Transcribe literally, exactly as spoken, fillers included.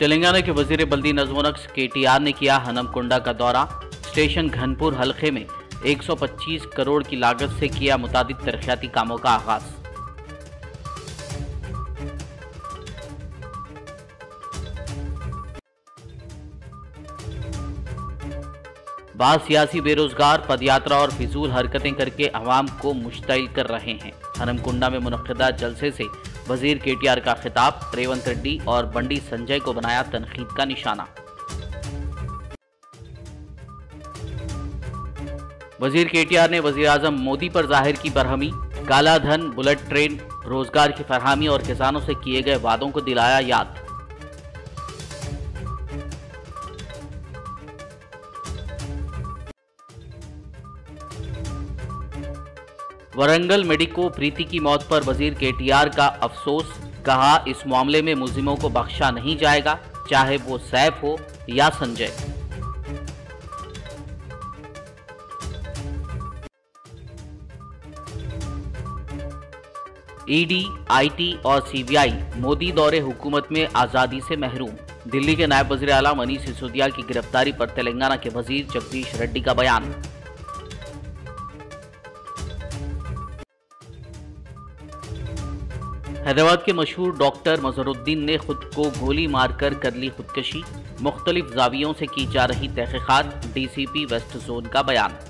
तेलंगाना के वजीर बल्दी नजमोनक्स केटीआर ने किया हनमकुंडा का दौरा। स्टेशन घनपुर हलके में एक सौ पच्चीस करोड़ की लागत से किया मुतादित तरक्याती कामों का आगाज। बाद सियासी बेरोजगार पदयात्रा और फिजूल हरकतें करके आवाम को मुश्तिल कर रहे हैं। हनमकुंडा में मुनक्किदा जलसे से वजीर केटीआर का खिताब, रेवंत रेड्डी और बंडी संजय को बनाया तनकीद का निशाना। वजीर केटीआर ने वजीराजम मोदी पर जाहिर की बरहमी, काला धन, बुलेट ट्रेन, रोजगार की फरहमी और किसानों से किए गए वादों को दिलाया याद। वरंगल मेडिको प्रीति की मौत पर वजीर केटीआर का अफसोस, कहा इस मामले में मुजरिमों को बख्शा नहीं जाएगा, चाहे वो सैफ हो या संजय। ईडी, आईटी और सीबीआई मोदी दौरे हुकूमत में आज़ादी से महरूम। दिल्ली के नायब वज़ीर आला मनीष सिसोदिया की गिरफ्तारी पर तेलंगाना के वजीर जगदीश रेड्डी का बयान। हैदराबाद के मशहूर डॉक्टर मजहरुद्दीन ने खुद को गोली मारकर कर ली खुदकशी। मुख्तलिफ जावियों से की जा रही तहकीकात, डीसीपी वेस्ट जोन का बयान।